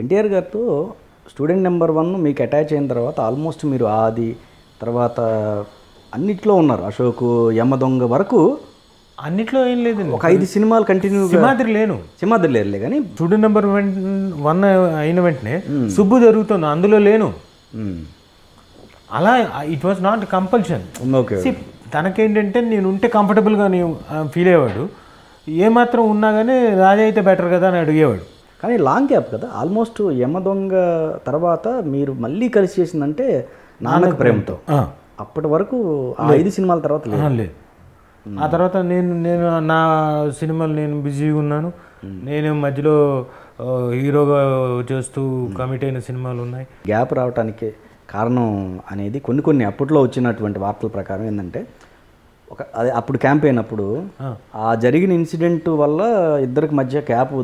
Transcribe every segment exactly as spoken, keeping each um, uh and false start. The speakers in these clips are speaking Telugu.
ఎన్టీఆర్ గారితో స్టూడెంట్ నెంబర్ వన్ మీకు అటాచ్ అయిన తర్వాత ఆల్మోస్ట్ మీరు ఆది తర్వాత అన్నిట్లో ఉన్నారు. అశోక్, యమదొంగ వరకు అన్నిట్లో ఏం లేదండి. ఒక ఐదు సినిమాలు కంటిన్యూ. సింహాద్రి లేను, సింహాద్రి లేరులే, కానీ స్టూడెంట్ నెంబర్ వన్ అయిన వెంటనే సుబ్బు జరుగుతుంది, అందులో లేను. అలా ఇట్ వాజ్ నాట్ కంపల్షన్. తనకేంటంటే నేను ఉంటే కంఫర్టబుల్గా నేను ఫీల్ అయ్యేవాడు. ఏమాత్రం ఉన్నా కానీ రాజా అయితే బెటర్ కదా అని అడిగేవాడు. కానీ లాంగ్ గ్యాప్ కదా, ఆల్మోస్ట్ యమదొంగ తర్వాత మీరు మళ్ళీ కలిసి చేసిందంటే నాన్నకు ప్రేమతో. అప్పటి వరకు ఐదు సినిమాల తర్వాత లేదు. ఆ తర్వాత నేను నేను నా సినిమాలు నేను బిజీగా ఉన్నాను. నేను మధ్యలో హీరోగా చేస్తూ కమిట్ అయిన సినిమాలు ఉన్నాయి. గ్యాప్ రావడానికి కారణం అనేది కొన్ని కొన్ని అప్పట్లో వచ్చినటువంటి వార్తల ప్రకారం ఏంటంటే, ఒక అది అప్పుడు క్యాంపెయిన్ అప్పుడు ఆ జరిగిన ఇన్సిడెంట్ వల్ల ఇద్దరికి మధ్య గ్యాప్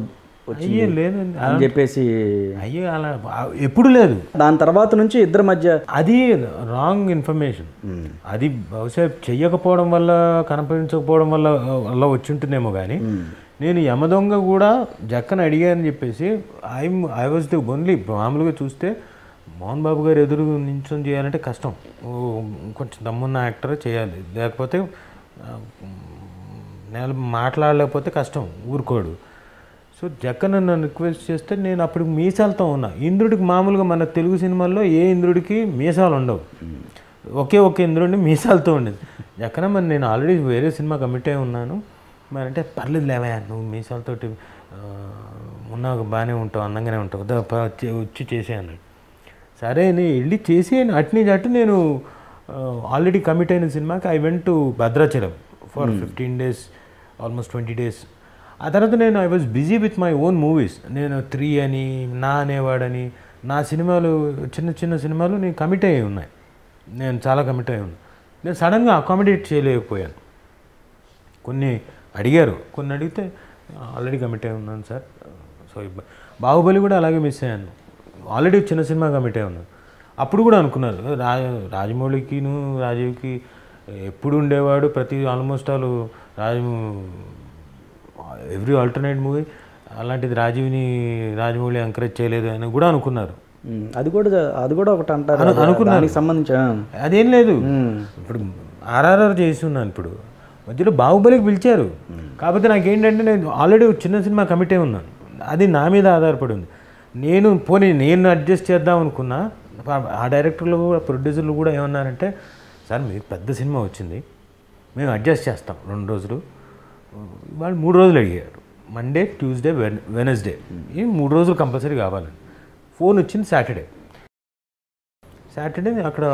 అయ్యే లేదు అని చెప్పేసి అయ్యే అలా ఎప్పుడు లేదు. దాని తర్వాత నుంచి ఇద్దరి మధ్య అది రాంగ్ ఇన్ఫర్మేషన్. అది బహుశా చెయ్యకపోవడం వల్ల, కనిపించకపోవడం వల్ల అలా వచ్చి ఉంటుందేమో. కానీ నేను యమదొంగ కూడా జక్కని అడిగానని చెప్పేసి I I was the only. మామూలుగా చూస్తే మోహన్ బాబు గారు ఎదురు నించొని చేయాలంటే కష్టం. కొంచెం దమ్మున్న యాక్టర్ చేయాలి, లేకపోతే నేను మాట్లాడలేకపోతే కష్టం, ఊరుకోడు. సో జక్కన్ నన్ను రిక్వెస్ట్ చేస్తే నేను అప్పుడు మీసాలతో ఉన్నా. ఇంద్రుడికి మామూలుగా మన తెలుగు సినిమాల్లో ఏ ఇంద్రుడికి మీసాలు ఉండవు, ఒకే ఒకే ఇంద్రుడిని మీసాలతో ఉండేది. జక్కన మరి నేను ఆల్రెడీ వేరే సినిమా కమిట్ అయి ఉన్నాను మరి అంటే, పర్లేదు లేవయ్యా నువ్వు మీసాలతో ఉన్నావు బాగానే ఉంటావు, అందంగానే ఉంటావు, వచ్చి చేసే అన్నాడు. సరే నేను వెళ్ళి చేసి అట్నీ అటు నేను ఆల్రెడీ కమిట్ అయిన సినిమాకి I went to Bhadrachalam for fifteen days almost twenty days. ఆ తర్వాత నేను I was busy with my own movies. నేను త్రీ అని, నా అనేవాడని, నా సినిమాలు చిన్న చిన్న సినిమాలు నేను కమిట్ అయ్యి ఉన్నాయి. నేను చాలా కమిట్ అయ్యి ఉన్నాను. నేను సడన్గా అకామిడేట్ చేయలేకపోయాను. కొన్ని అడిగారు, కొన్ని అడిగితే ఆల్రెడీ కమిట్ అయ్యి ఉన్నాను సార్. సో బాహుబలి కూడా అలాగే మిస్ అయ్యాను. ఆల్రెడీ చిన్న సినిమా కమిట్ అయ్యి ఉన్నాను. అప్పుడు కూడా అనుకున్నారు రాజ రాజమౌళికిను రాజీవ్కి ఎప్పుడు ఉండేవాడు ప్రతి ఆల్మోస్ట్ ఆల్ రాజ ఎవ్రీ ఆల్టర్నేట్ మూవీ, అలాంటిది రాజీవ్ని రాజమౌళి ఎంకరేజ్ చేయలేదు అని కూడా అనుకున్నారు. అది కూడా అది కూడా ఒకటి అంటారు అనుకున్నారు సంబంధించిన. అదేం లేదు, ఇప్పుడు ఆర్ఆర్ఆర్ చేస్తున్నాను. ఇప్పుడు మధ్యలో బాహుబలికి పిలిచారు. కాకపోతే నాకేంటంటే నేను ఆల్రెడీ చిన్న సినిమా కమిటే ఉన్నాను. అది నా మీద ఆధారపడి ఉంది. నేను పోనీ నేను అడ్జస్ట్ చేద్దాం అనుకున్నా. ఆ డైరెక్టర్లు కూడా ప్రొడ్యూసర్లు కూడా ఏమన్నారంటే, సార్ మీకు పెద్ద సినిమా వచ్చింది, మేము అడ్జస్ట్ చేస్తాం రెండు రోజులు. వాళ్ళు మూడు రోజులు అడిగారు. మండే, ట్యూస్డే, వెన్ వెనస్డే ఈ మూడు రోజులు కంపల్సరీ కావాలని. ఫోన్ వచ్చింది సాటర్డే. సాటర్డే అక్కడ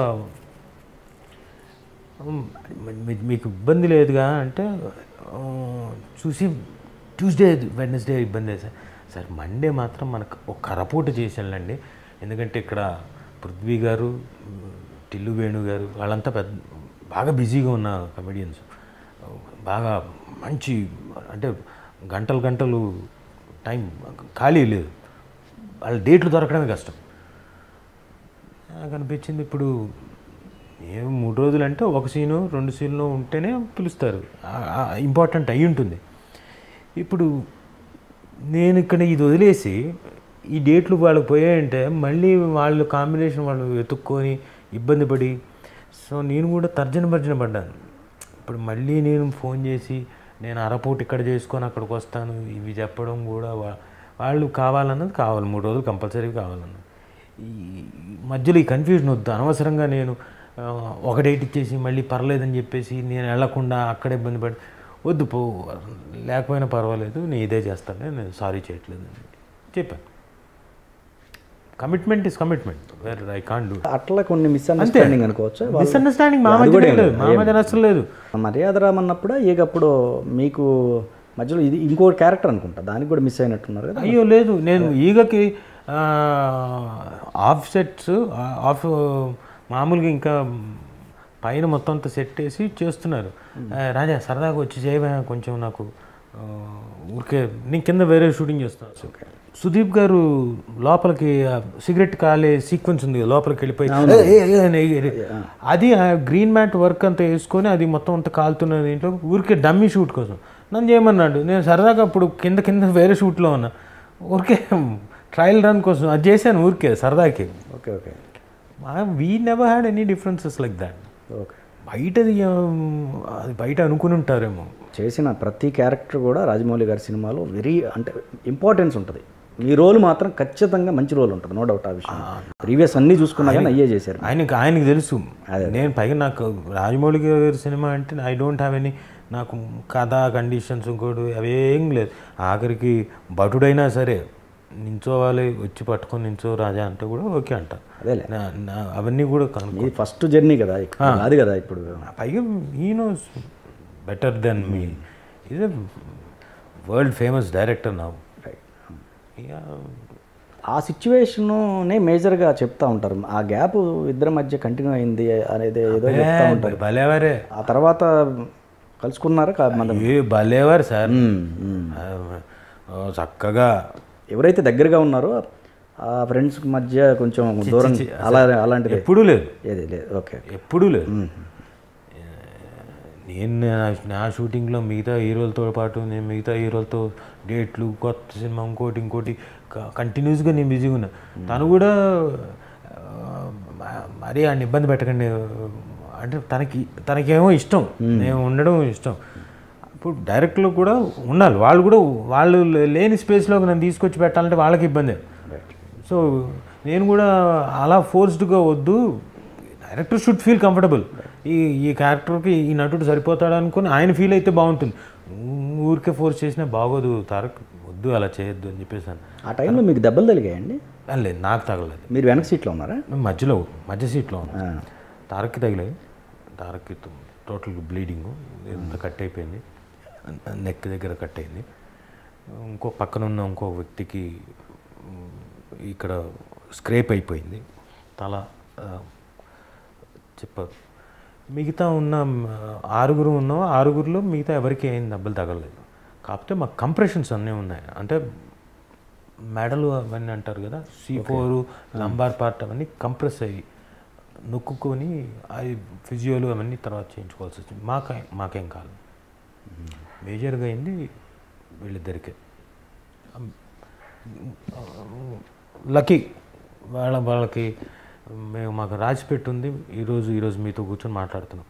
మీకు ఇబ్బంది లేదుగా అంటే చూసి ట్యూస్డే వెనస్డే ఇబ్బంది లేదు సార్. సార్ మండే మాత్రం మనకు ఒక కరపోటు చేసేళ్ళండి, ఎందుకంటే ఇక్కడ పృథ్వీ గారు, టిల్లు వేణు గారు వాళ్ళంతా పెద్ద బాగా బిజీగా ఉన్న కమెడియన్స్, బాగా మంచి అంటే గంటలు గంటలు టైం ఖాళీ లేదు, వాళ్ళ డేట్లు దొరకడమే కష్టం. నాకు అనిపించింది ఇప్పుడు ఏ మూడు రోజులు అంటే ఒక సీను రెండు సీన్లు ఉంటేనే పిలుస్తారు, ఇంపార్టెంట్ అయి ఉంటుంది. ఇప్పుడు నేను ఇక్కడ ఇది వదిలేసి ఈ డేట్లు వాళ్ళకి పోయాయంటే మళ్ళీ వాళ్ళు కాంబినేషన్ వాళ్ళు వెతుక్కొని ఇబ్బంది పడి, సో నేను కూడా తర్జన భర్జన పడ్డాను. ఇప్పుడు మళ్ళీ నేను ఫోన్ చేసి నేను అరపోటు ఇక్కడ చేసుకొని అక్కడికి వస్తాను ఇవి చెప్పడం కూడా వాళ్ళు కావాలన్నది కావాలి, మూడు రోజులు కంపల్సరీ కావాలన్నది. ఈ మధ్యలో ఈ కన్ఫ్యూజన్ వద్దు, అనవసరంగా నేను ఒక డేట్ ఇచ్చేసి మళ్ళీ పర్లేదని చెప్పేసి నేను వెళ్లకుండా అక్కడ ఇబ్బంది పడి వద్దు పో, లేకపోయినా పర్వాలేదు నేను ఇదే చేస్తాను, నేను సారీ చేయట్లేదు అని చెప్పాను. Commitment is commitment, where I can't do. అట్లా కొన్ని మిస్అండర్స్టాండింగ్ అనుకోవచ్చు. మిస్అండర్స్టాండింగ్ మా మధ్య అసలు లేదు. మర్యాద రామన్నప్పుడు ఏకప్పుడు మీకు మధ్యలో ఇది ఇంకో క్యారెక్టర్ అనుకుంటా, దానికి కూడా మిస్ అయినట్టున్నారు కదా. అయ్యో లేదు, నేను ఈగకి ఆఫ్ సెట్స్ ఆఫ్ మామూలుగా ఇంకా పైన మొత్తం అంతా సెట్ వేసి చేస్తున్నారు. రాజా సరదాగా వచ్చి చేయబోయా కొంచెం నాకు ఊరికే, నేను కింద వేరే షూటింగ్ చేస్తాను. ఓకే సుదీప్ గారు లోపలికి సిగరెట్ కాలే సీక్వెన్స్ ఉంది, లోపలికి వెళ్ళిపోయి అది గ్రీన్ మ్యాట్ వర్క్ అంతా వేసుకొని అది మొత్తం అంతా కాలుతున్న దీంట్లో ఊరికే డమ్మీ షూట్ కోసం నన్ను చేయమన్నాడు. నేను సరదాగా అప్పుడు కింద కింద వేరే షూట్లో ఉన్నా, ఊరికే Trial run course, Jason Urke, Sardaki. Okay, okay. Uh, we never had any differences like that. Okay. Bite the bite Anukunun Taremo. Chasing a Prati character goda, Rajamouli gar cinema, very importance on the role matra, Kachatanga, Manchurol, no doubt. Previous Sunday Juscona, I yes, sir. I think I Nilsum. Name Pagana Rajamouli cinema, and I don't have any. నాకు కదా కండిషన్స్ ఇంకోటి అవే ఏం లేదు ఆఖరికి బటుడైనా సరే నించోవాలి వచ్చి పట్టుకొని నించో రాజా అంటే కూడా ఓకే అంట అదేలే అవన్నీ కూడా కనుక్కో ఇది ఫస్ట్ జర్నీ కదా అది కదా ఇప్పుడు పైగా he knows better than me is a world famous director now ఆ సిచువేషన్ నే మేజర్ గా చెప్తా ఉంటారు ఆ గ్యాప్ ఇద్దరి మధ్య కంటిన్యూ అయ్యింది అనేది ఏదో చెప్తా ఉంటారు భలేవరే ఆ తర్వాత కల్చుకున్నారా మనం ఏ బాలేవారు సార్ చక్కగా ఎవరైతే దగ్గరగా ఉన్నారో ఆ ఫ్రెండ్స్ మధ్య కొంచెం దూరం అలా అలాంటిది ఎప్పుడూ లేదు ఏది లేదు ఓకే ఎప్పుడూ లేదు నేను నా షూటింగ్ లో మిగతా హీరోలతో పాటు నేను మిగతా హీరోలతో డేట్లు కొత్త సినిమా ఇంకోటి ఇంకోటి కంటిన్యూస్ గా నేను బిజీగా ఉన్నా తను కూడా మరి ఆ ఇబ్బంది పెట్టకండి అంటే తనకి తనకేమో ఇష్టం నేను ఉండడం ఇష్టం ఇప్పుడు డైరెక్ట్లో కూడా ఉండాలి వాళ్ళు కూడా వాళ్ళు లేని స్పేస్లోకి నన్ను తీసుకొచ్చి పెట్టాలంటే వాళ్ళకి ఇబ్బంది సో నేను కూడా అలా ఫోర్స్డ్గా వద్దు డైరెక్టర్ షుడ్ ఫీల్ కంఫర్టబుల్ ఈ ఈ క్యారెక్టర్కి ఈ నటుడు సరిపోతాడు అనుకుని ఆయన ఫీల్ అయితే బాగుంటుంది ఊరికే ఫోర్స్ చేసినా బాగోదు తారక్ వద్దు అలా చేయొద్దు అని చెప్పేసాను ఆ టైంలో మీకు దెబ్బలు తగిలాయండి లేదు నాకు తగలలేదు మీరు వెనక సీట్లో ఉన్నారా మధ్యలో మధ్య సీట్లో ఉన్నా తారక్కి తగిలాయి తారక్కి టోటల్ బ్లీడింగ్ ఎంత కట్ అయిపోయింది నెక్ దగ్గర కట్ అయింది ఇంకో పక్కన ఉన్న ఇంకో వ్యక్తికి ఇక్కడ స్క్రేప్ అయిపోయింది తల చెప్ప మిగతా ఉన్న ఆరుగురు ఉన్నాం ఆరుగురులో మిగతా ఎవరికి ఏం దెబ్బలు తగలలేదు కాకపోతే మాకు కంప్రెషన్స్ అన్నీ ఉన్నాయి అంటే మెడలు అవన్నీ అంటారు కదా సి ఫోర్ లంబార్ పార్ట్ అవన్నీ కంప్రెస్ అయ్యి నొక్కుని అది ఫిజియోలు అవన్నీ తర్వాత చేయించుకోవాల్సి వచ్చింది మాక మాకేం కాదు మేజర్గా అయింది వీళ్ళిద్దరికే లక్కీ వాళ్ళ వాళ్ళకి మేము మాకు రాసిపెట్టుంది ఈరోజు ఈరోజు మీతో కూర్చొని మాట్లాడుతున్నాం